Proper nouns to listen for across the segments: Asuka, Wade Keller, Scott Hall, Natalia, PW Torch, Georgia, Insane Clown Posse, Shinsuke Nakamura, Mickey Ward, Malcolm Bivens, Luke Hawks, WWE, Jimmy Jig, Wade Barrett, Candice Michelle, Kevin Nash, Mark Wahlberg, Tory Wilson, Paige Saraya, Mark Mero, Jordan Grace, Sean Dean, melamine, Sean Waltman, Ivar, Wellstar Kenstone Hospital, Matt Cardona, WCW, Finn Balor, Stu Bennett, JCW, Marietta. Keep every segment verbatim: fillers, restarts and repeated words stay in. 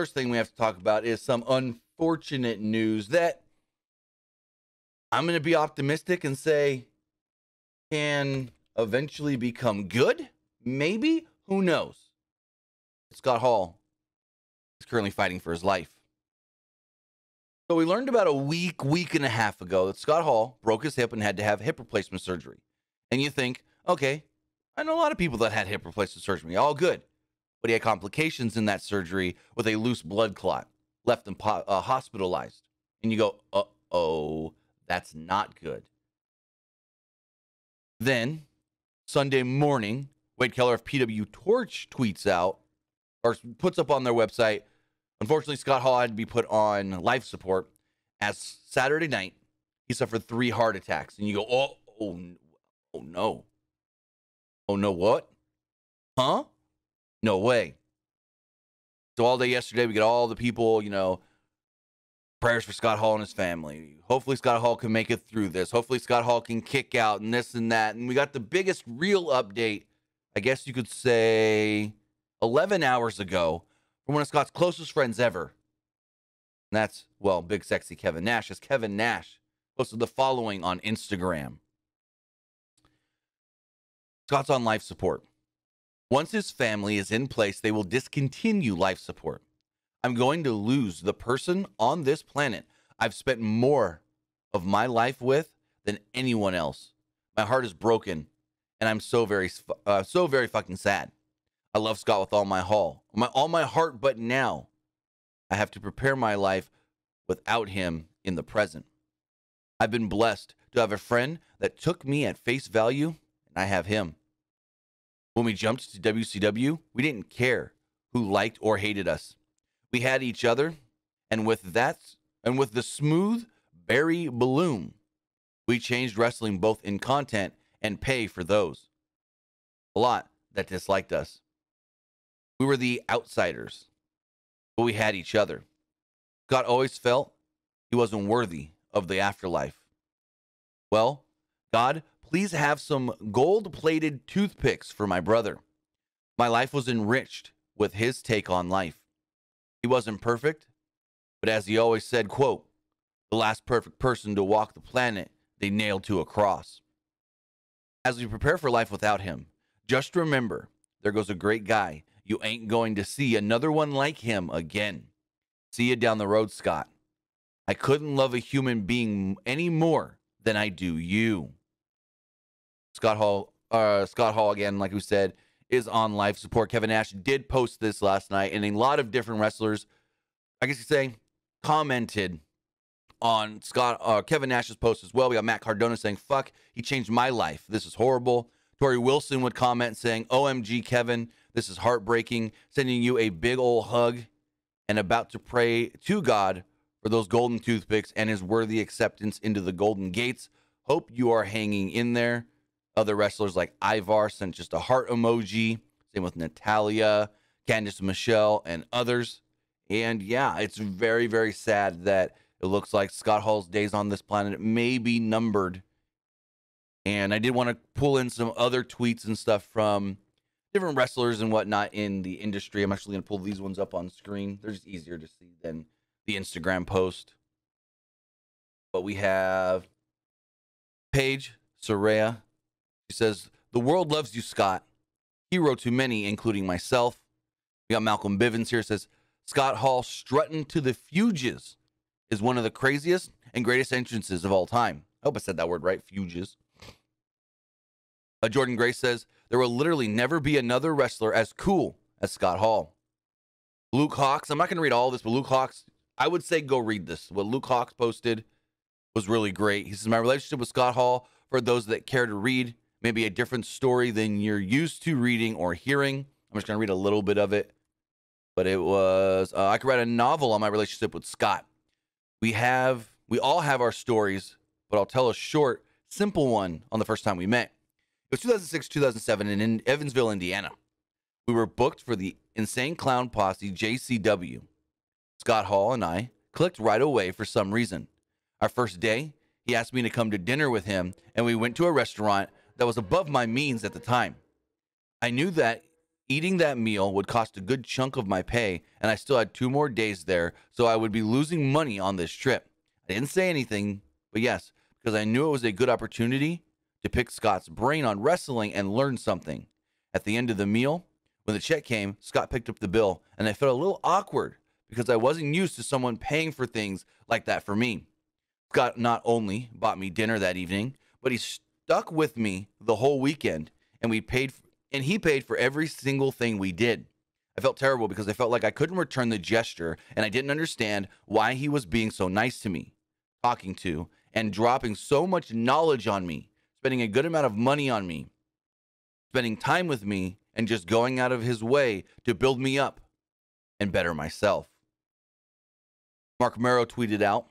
first thing we have to talk about is some unfortunate news that I'm going to be optimistic and say can eventually become good. Maybe. Who knows? Scott Hall is currently fighting for his life. So we learned about a week, week and a half ago that Scott Hall broke his hip and had to have hip replacement surgery. And you think, okay, I know a lot of people that had hip replacement surgery. All good. But he had complications in that surgery with a loose blood clot, left him uh, hospitalized. And you go, uh-oh, that's not good. Then, Sunday morning, Wade Keller of P W Torch tweets out, or puts up on their website, unfortunately, Scott Hall had to be put on life support as Saturday night, he suffered three heart attacks. And you go, oh, oh, oh no. Oh, no what? Huh? No way. So all day yesterday, we get all the people, you know, prayers for Scott Hall and his family. Hopefully Scott Hall can make it through this. Hopefully Scott Hall can kick out and this and that. And we got the biggest real update, I guess you could say, eleven hours ago from one of Scott's closest friends ever. And that's, well, big sexy Kevin Nash. As Kevin Nash posted the following on Instagram. Scott's on life support. Once his family is in place, they will discontinue life support. I'm going to lose the person on this planet I've spent more of my life with than anyone else. My heart is broken, and I'm so very, uh, so very fucking sad. I love Scott with all my all, my, all my heart, but now I have to prepare my life without him in the present. I've been blessed to have a friend that took me at face value, and I have him. When we jumped to W C W, we didn't care who liked or hated us. We had each other, and with that, and with the smooth Barry Bloom, we changed wrestling both in content and pay for those a lot that disliked us. We were the outsiders, but we had each other. Scott always felt he wasn't worthy of the afterlife. Well, God, please have some gold-plated toothpicks for my brother. My life was enriched with his take on life. He wasn't perfect, but as he always said, quote, the last perfect person to walk the planet, they nailed to a cross. As we prepare for life without him, just remember, there goes a great guy. You ain't going to see another one like him again. See you down the road, Scott. I couldn't love a human being any more than I do you. Scott Hall, uh, Scott Hall again, like we said, is on life support. Kevin Nash did post this last night, and a lot of different wrestlers, I guess you could say, commented on Scott, uh, Kevin Nash's post as well. We got Matt Cardona saying, fuck, he changed my life. This is horrible. Tory Wilson would comment saying, O M G, Kevin, this is heartbreaking. Sending you a big old hug and about to pray to God for those golden toothpicks and his worthy acceptance into the golden gates. Hope you are hanging in there. Other wrestlers like Ivar sent just a heart emoji. Same with Natalia, Candice Michelle, and others. And yeah, it's very, very sad that it looks like Scott Hall's days on this planet may be numbered. And I did want to pull in some other tweets and stuff from different wrestlers and whatnot in the industry. I'm actually going to pull these ones up on screen. They're just easier to see than the Instagram post. But we have Paige Saraya. She says, the world loves you, Scott. Hero to many, including myself. We got Malcolm Bivens here. Says, Scott Hall strutting to the Fuges is one of the craziest and greatest entrances of all time. I hope I said that word right, Fuges. Uh, Jordan Grace says, there will literally never be another wrestler as cool as Scott Hall. Luke Hawks, I'm not going to read all this, but Luke Hawks, I would say go read this. What Luke Hawks posted was really great. He says, my relationship with Scott Hall, for those that care to read, maybe a different story than you're used to reading or hearing. I'm just going to read a little bit of it. But it was, uh, I could write a novel on my relationship with Scott. We have, we all have our stories, but I'll tell a short, simple one on the first time we met. It was two thousand six, two thousand seven in Evansville, Indiana. We were booked for the Insane Clown Posse, J C W. Scott Hall and I clicked right away for some reason. Our first day, he asked me to come to dinner with him, and we went to a restaurant that was above my means at the time. I knew that Eating that meal would cost a good chunk of my pay, and I still had two more days there, so I would be losing money on this trip. I didn't say anything, but yes, because I knew it was a good opportunity to pick Scott's brain on wrestling and learn something. At the end of the meal, when the check came, Scott picked up the bill, and I felt a little awkward because I wasn't used to someone paying for things like that for me. Scott not only bought me dinner that evening, but he stuck with me the whole weekend, and we paid for And he paid for every single thing we did. I felt terrible because I felt like I couldn't return the gesture, and I didn't understand why he was being so nice to me, talking to, and dropping so much knowledge on me, spending a good amount of money on me, spending time with me, and just going out of his way to build me up and better myself. Mark Mero tweeted out,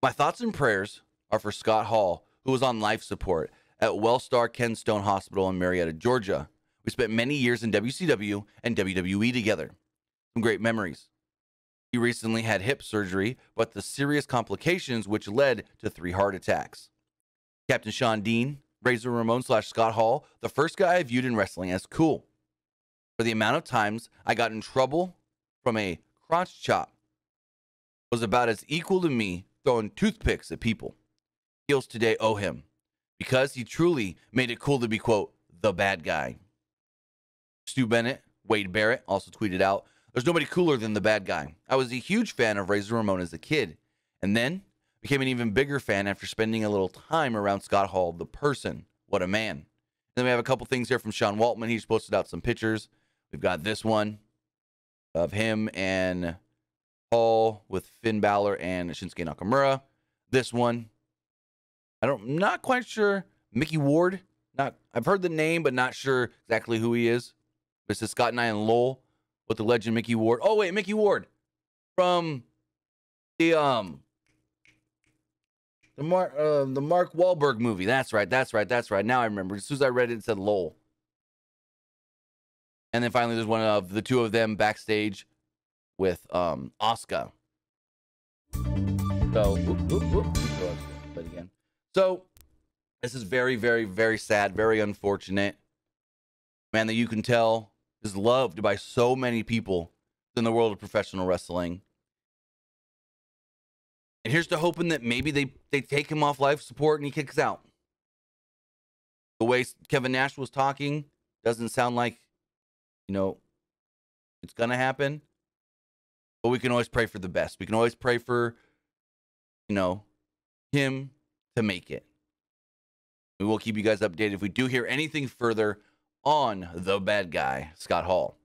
"My thoughts and prayers are for Scott Hall, who was on life support at Wellstar Kenstone Hospital in Marietta, Georgia. We spent many years in W C W and W W E together. Some great memories. He recently had hip surgery, but the serious complications which led to three heart attacks. Captain Sean Dean, Razor Ramon slash Scott Hall, the first guy I viewed in wrestling as cool. For the amount of times I got in trouble from a crotch chop, was about as equal to me throwing toothpicks at people. Heels today owe him, because he truly made it cool to be, quote, the bad guy." Stu Bennett, Wade Barrett, also tweeted out, "There's nobody cooler than the bad guy. I was a huge fan of Razor Ramon as a kid, and then became an even bigger fan after spending a little time around Scott Hall, the person. What a man." And then we have a couple things here from Sean Waltman. He's posted out some pictures. We've got this one of him and Hall with Finn Balor and Shinsuke Nakamura. This one, I don't, not quite sure. Mickey Ward. Not, I've heard the name, but not sure exactly who he is. This is Scott and I and Lowell with the legend Mickey Ward. Oh wait, Mickey Ward from the um the Mark uh, the Mark Wahlberg movie. That's right. That's right. That's right. Now I remember. As soon as I read it, it said Lowell. And then finally, there's one of the two of them backstage with um Asuka. So. Whoop, whoop, whoop. But again. So, this is very, very, very sad, very unfortunate. Man that you can tell is loved by so many people in the world of professional wrestling. And here's to hoping that maybe they, they take him off life support and he kicks out. The way Kevin Nash was talking doesn't sound like, you know, it's going to happen. But we can always pray for the best. We can always pray for, you know, him to make it. We will keep you guys updated if we do hear anything further on the bad guy, Scott Hall.